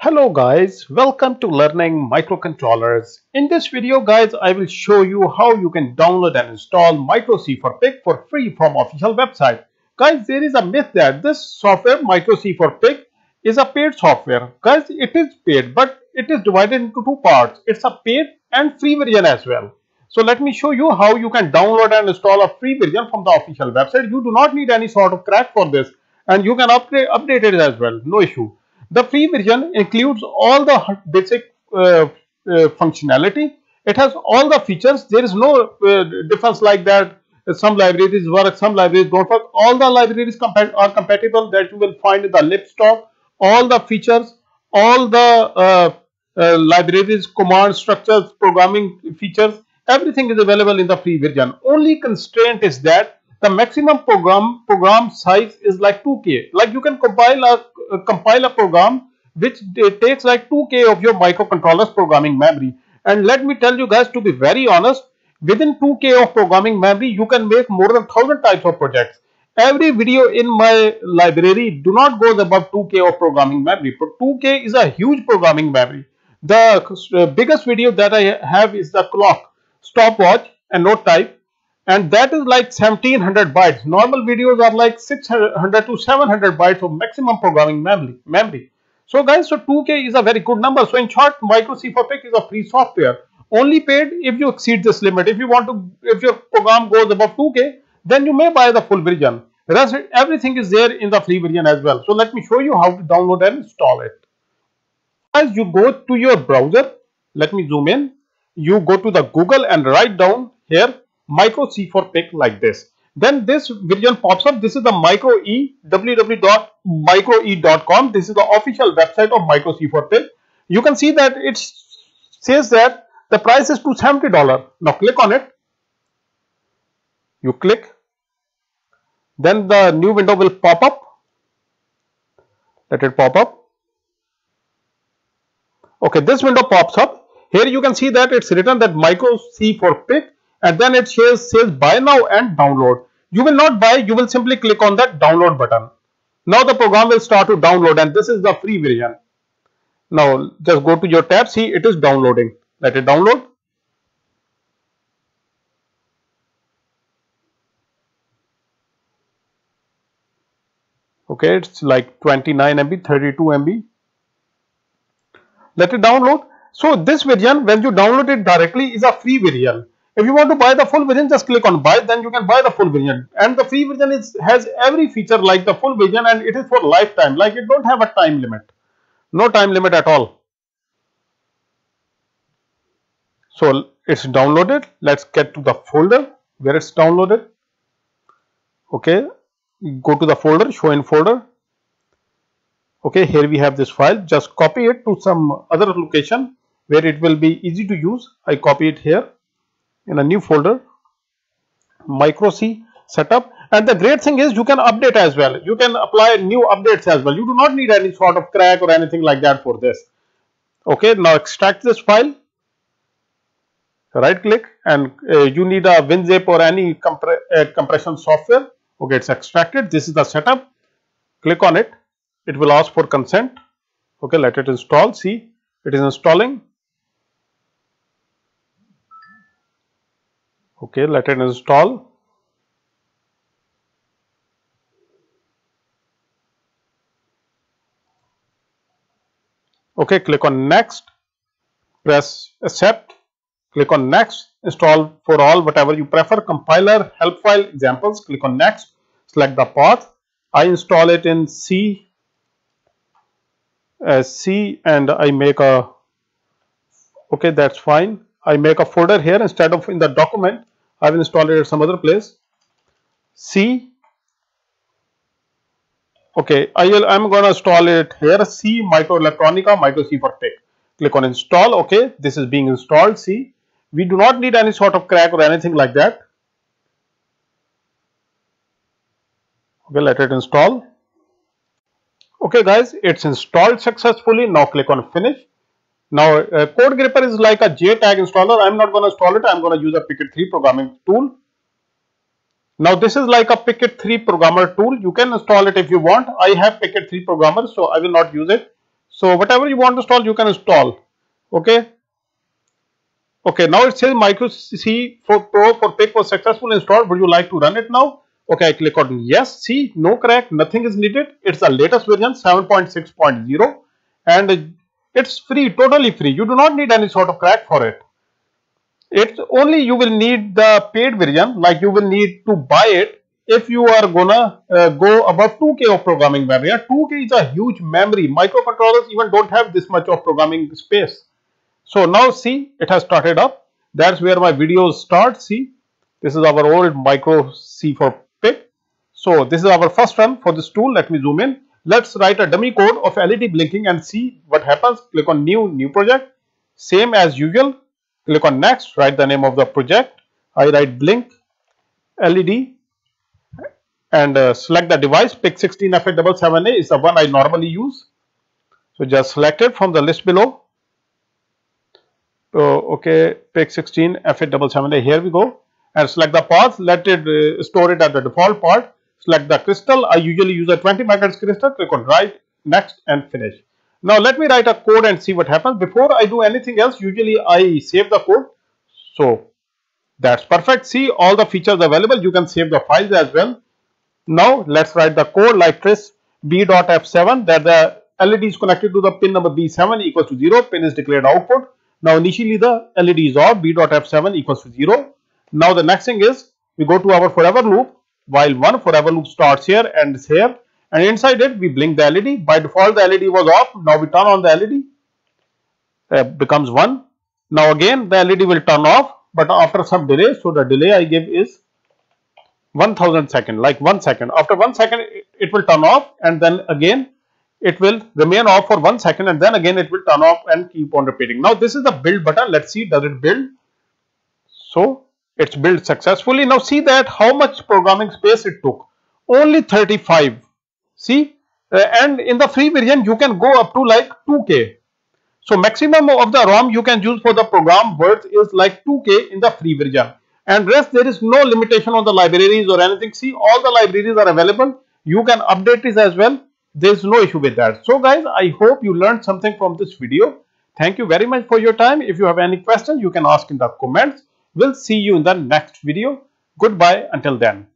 Hello guys, welcome to Learning Microcontrollers. In this video guys, I will show you how you can download and install MikroC for PIC for free from official website. Guys, there is a myth that this software MikroC for PIC is a paid software. Guys, it is paid, but it is divided into two parts. It's a paid and free version as well. So let me show you how you can download and install a free version from the official website. You do not need any sort of crack for this and you can update it as well, no issue. The free version includes all the basic functionality. It has all the features. There is no difference like that. Some libraries work, some libraries don't work. All the libraries are compatible that you will find in the Lipstock. All the features, all the libraries, command structures, programming features, everything is available in the free version. Only constraint is that the maximum program size is like 2K. Like you can compile a program which takes like 2K of your microcontroller's programming memory. And let me tell you guys, to be very honest, within 2K of programming memory you can make more than 1000 types of projects. Every video in my library do not go above 2K of programming memory, but 2K is a huge programming memory. The biggest video that I have is the clock, stopwatch and note type, and that is like 1700 bytes. Normal videos are like 600 to 700 bytes of maximum programming memory. So guys, so 2K is a very good number. So in short, MikroC for PIC is a free software. Only paid if you exceed this limit. If your program goes above 2K, then you may buy the full version. Rest everything is there in the free version as well. So let me show you how to download and install it. As you go to your browser, let me zoom in. You go to the Google and write down here MikroC for PIC like this. Then this version pops up. This is the MikroE, www.mikroe.com. This is the official website of MikroC for PIC. You can see that it says that the price is $270. Now click on it. You click. Then the new window will pop up. Let it pop up. Okay, this window pops up. Here you can see that it's written that MikroC for PIC. And then it says buy now and download. You will not buy, you will simply click on that download button. Now the program will start to download, and this is the free version. Now just go to your tab, see it is downloading. Let it download. Okay, it's like 29 MB, 32 MB. Let it download. So this version, when you download it directly, is a free version. If you want to buy the full version, just click on buy, then you can buy the full version. And the free version has every feature like the full version, and it is for lifetime. Like it don't have a time limit. No time limit at all. So it's downloaded. Let's get to the folder where it's downloaded. Okay. Go to the folder, show in folder. Okay, here we have this file. Just copy it to some other location where it will be easy to use. I copy it here. In a new folder, MikroC setup. And the great thing is you can update as well. You can apply new updates as well. You do not need any sort of crack or anything like that for this. Okay, now extract this file. Right click, and you need a WinZip or any compression software. Okay, it's extracted. This is the setup. Click on it. It will ask for consent. Okay, let it install. See, it is installing. Okay, let it install. Okay, click on next, press accept, click on next, install for all, whatever you prefer, compiler, help file, examples, click on next, select the path. I install it in C and I make a, okay, that's fine. I make a folder here instead of in the document. I will install it at some other place. C. Okay, I'm going to install it here. C Microelectronica MikroC for PIC. Click on install. Okay, this is being installed. See, we do not need any sort of crack or anything like that. Okay, let it install. Okay, guys, it's installed successfully. Now click on finish. Now, CodeGripper is like a JTAG installer. I'm not going to install it. I'm going to use a PicKit 3 programming tool. Now, this is like a PicKit 3 programmer tool. You can install it if you want. I have PicKit 3 programmer, so I will not use it. So whatever you want to install, you can install. Okay. Okay, now it says mikroC Pro for PIC was successfully installed. Would you like to run it now? Okay, I click on yes. See, no crack, nothing is needed. It's the latest version 7.6.0 and it's free, totally free. You do not need any sort of crack for it. It's only you will need the paid version, like you will need to buy it if you are gonna go above 2K of programming memory. 2K is a huge memory. Microcontrollers even don't have this much of programming space. So now see, it has started up. That's where my videos start. See, this is our old MikroC for PIC. So this is our first run for this tool. Let me zoom in. Let's write a dummy code of LED blinking and see what happens. Click on new, new project. Same as usual. Click on next, write the name of the project. I write blink LED and select the device. PIC16F877A is the one I normally use. So just select it from the list below. So, okay, PIC16F877A, here we go. And select the path, let it store it at the default part. Select the crystal. I usually use a 20 MHz crystal. Click on write, next and finish. Now let me write a code and see what happens. Before I do anything else, usually I save the code. So that's perfect. See, all the features available. You can save the files as well. Now let's write the code like trace B.F7, that the LED is connected to the pin number B7 equals to 0. Pin is declared output. Now initially the LED is off. B.F7 equals to 0. Now the next thing is we go to our forever loop. While one forever loop starts here, ends here, and inside it we blink the LED. By default the LED was off, now we turn on the LED, becomes 1. Now again the LED will turn off, but after some delay, so the delay I give is 1000 seconds, like 1 second. After 1 second it will turn off, and then again it will remain off for 1 second, and then again it will turn off and keep on repeating. Now this is the build button, let's see does it build. So it's built successfully. Now see that how much programming space it took, only 35. See, and in the free version you can go up to like 2K. So maximum of the ROM you can use for the program worth is like 2K in the free version, and rest there is no limitation on the libraries or anything. See, all the libraries are available, you can update this as well, there is no issue with that. So guys, I hope you learned something from this video. Thank you very much for your time. If you have any questions you can ask in the comments. We'll see you in the next video. Goodbye until then.